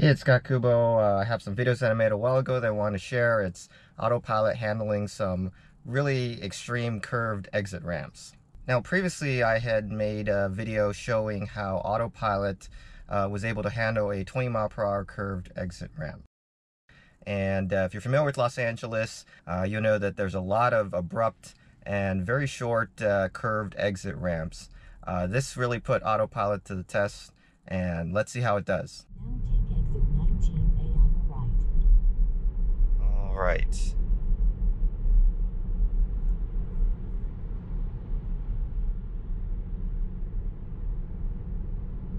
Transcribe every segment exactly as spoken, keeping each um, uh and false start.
Hey, it's Scott Kubo. Uh, I have some videos that I made a while ago that I want to share. It's Autopilot handling some really extreme curved exit ramps. Now, previously I had made a video showing how Autopilot uh, was able to handle a twenty mile per hour curved exit ramp. And uh, if you're familiar with Los Angeles, uh, you'll know that there's a lot of abrupt and very short uh, curved exit ramps. Uh, this really put Autopilot to the test, and let's see how it does. Right.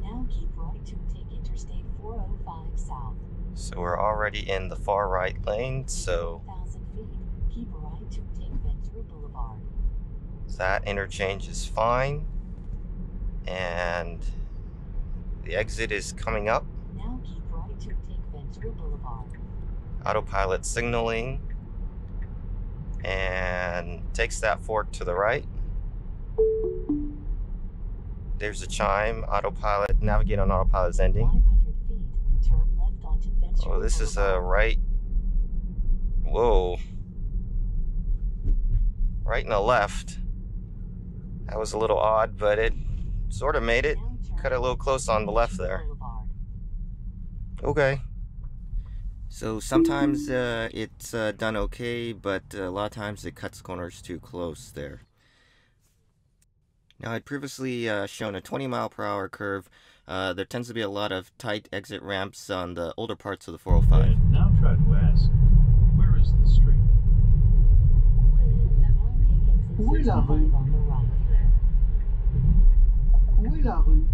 Now keep right to take Interstate four oh five south. So we're already in the far right lane, so one thousand feet. Keep right to take Ventura Boulevard. That interchange is fine. And the exit is coming up. Now keep right to take Ventura Boulevard. Autopilot signaling and takes that fork to the right. There's a chime. Autopilot, navigate on autopilot is ending. five hundred feet, turn left onto Ventura. Oh, this is a right. Whoa. Right and a left. That was a little odd, but it sort of made it. Cut it a little close on the left there. Okay. So sometimes uh, it's uh, done okay, but uh, a lot of times it cuts corners too close there. Now, I'd previously uh, shown a twenty mile per hour curve. Uh, there tends to be a lot of tight exit ramps on the older parts of the four oh five. Now tread west. Where is the street? Où est la rue? Où est la rue?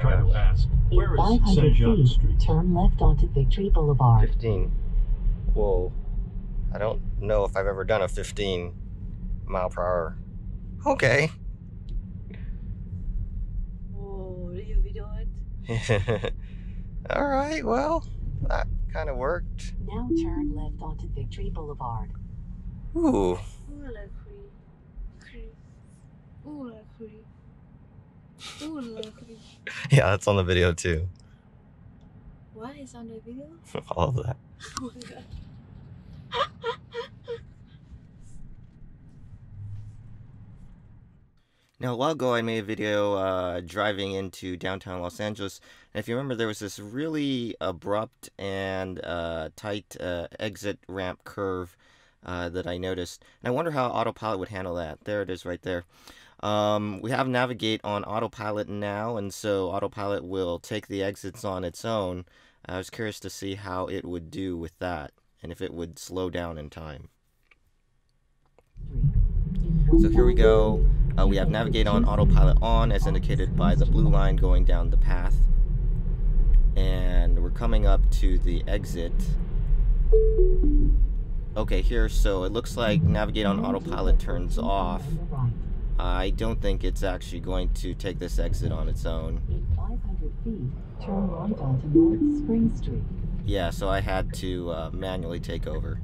Try to ask, where is Saint John Street? Turn left onto Victory Boulevard. fifteen. Whoa. I don't know if I've ever done a fifteen mile per hour. Okay. Oh, you it? All right, well, that kind of worked. Now turn left onto Victory Boulevard. Ooh. Ooh, yeah, that's on the video too. What is on the video? All of that. Oh my God. Now, a while ago I made a video uh, driving into downtown Los Angeles, and if you remember, there was this really abrupt and uh, tight uh, exit ramp curve uh, that I noticed, and I wonder how Autopilot would handle that. There it is right there. Um, we have navigate on autopilot now, and so autopilot will take the exits on its own. I was curious to see how it would do with that, and if it would slow down in time. So here we go. Uh, we have navigate on autopilot on, as indicated by the blue line going down the path. And we're coming up to the exit. Okay, here, so it looks like navigate on autopilot turns off. I don't think it's actually going to take this exit on its own. five hundred feet, turn right onto North Spring Street. Yeah, so I had to uh, manually take over.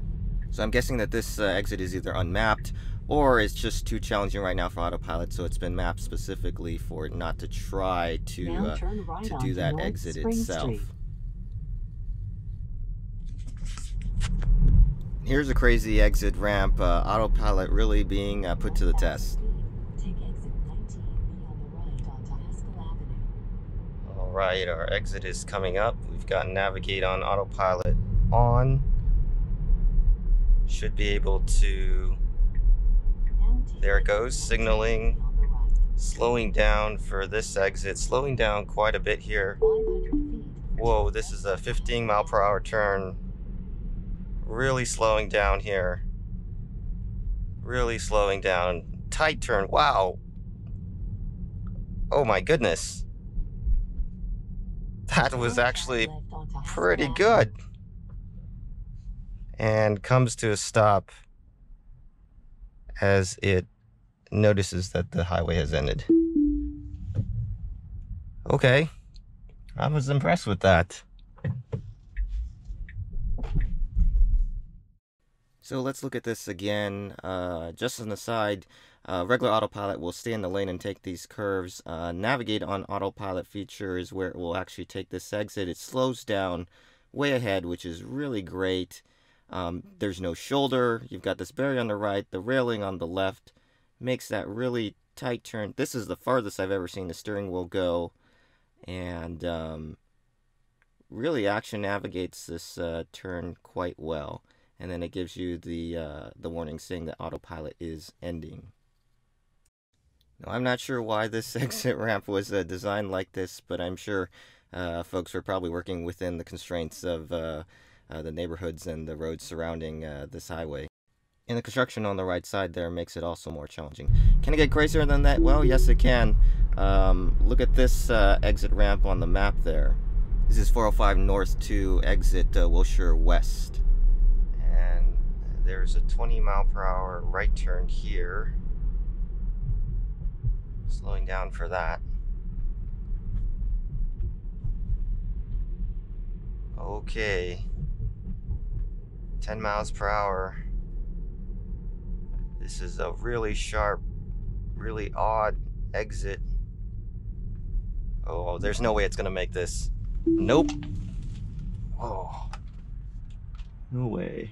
So I'm guessing that this uh, exit is either unmapped or it's just too challenging right now for autopilot, so it's been mapped specifically for it not to try to, uh, right to do that North exit Spring itself. Street. Here's a crazy exit ramp, uh, autopilot really being uh, put to the test. Right, our exit is coming up. We've got navigate on autopilot on. Should be able to. There it goes, signaling, slowing down for this exit, slowing down quite a bit here. Whoa, this is a fifteen mile per hour turn. Really slowing down here. Really slowing down. Tight turn. Wow. Oh my goodness. That was actually pretty good. And comes to a stop as it notices that the highway has ended. Okay. I was impressed with that. So let's look at this again. Uh, just as an aside, uh, regular autopilot will stay in the lane and take these curves. Uh, navigate on autopilot feature is where it will actually take this exit. It slows down way ahead, which is really great. Um, there's no shoulder. You've got this barrier on the right, the railing on the left. Makes that really tight turn. This is the farthest I've ever seen the steering wheel go. And um, really action navigates this uh, turn quite well. And then it gives you the, uh, the warning saying that autopilot is ending. Now, I'm not sure why this exit ramp was uh, designed like this, but I'm sure uh, folks were probably working within the constraints of uh, uh, the neighborhoods and the roads surrounding uh, this highway. And the construction on the right side there makes it also more challenging. Can it get crazier than that? Well, yes it can. Um, look at this uh, exit ramp on the map there. This is four oh five North to exit uh, Wilshire West. There's a twenty mile per hour right turn here. Slowing down for that. Okay. ten miles per hour. This is a really sharp, really odd exit. Oh, there's no way it's gonna make this. Nope. Oh. No way.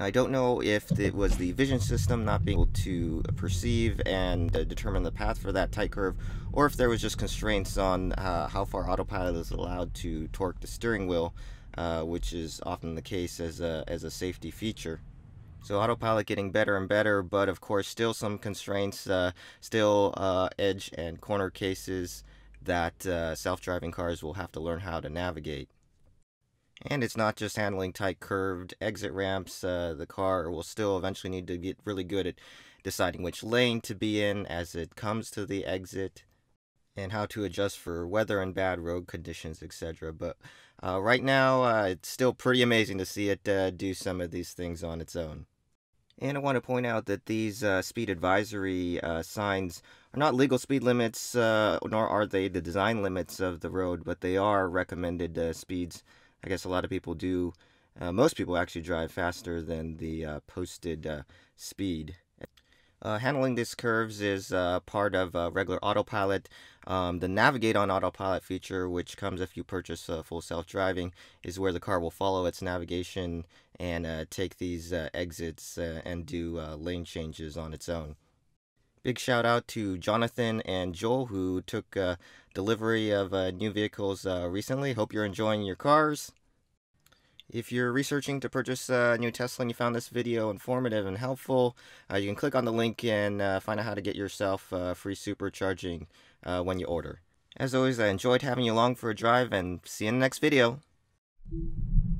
I don't know if it was the vision system not being able to perceive and uh, determine the path for that tight curve, or if there was just constraints on uh, how far autopilot is allowed to torque the steering wheel, uh, which is often the case as a, as a safety feature. So autopilot getting better and better, but of course still some constraints, uh, still uh, edge and corner cases that uh, self-driving cars will have to learn how to navigate. And it's not just handling tight curved exit ramps. Uh, the car will still eventually need to get really good at deciding which lane to be in as it comes to the exit and how to adjust for weather and bad road conditions, et cetera. But uh, right now, uh, it's still pretty amazing to see it uh, do some of these things on its own. And I want to point out that these uh, speed advisory uh, signs are not legal speed limits, uh, nor are they the design limits of the road, but they are recommended uh, speeds. I guess a lot of people do, uh, most people actually drive faster than the uh, posted uh, speed. Uh, handling these curves is uh, part of uh, regular autopilot. Um, the navigate on autopilot feature, which comes if you purchase uh, full self-driving, is where the car will follow its navigation and uh, take these uh, exits uh, and do uh, lane changes on its own. Big shout out to Jonathan and Joel who took uh, delivery of uh, new vehicles uh, recently. Hope you're enjoying your cars. If you're researching to purchase a new Tesla and you found this video informative and helpful, uh, you can click on the link and uh, find out how to get yourself uh, free supercharging uh, when you order. As always, I enjoyed having you along for a drive and see you in the next video.